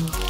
Ooh.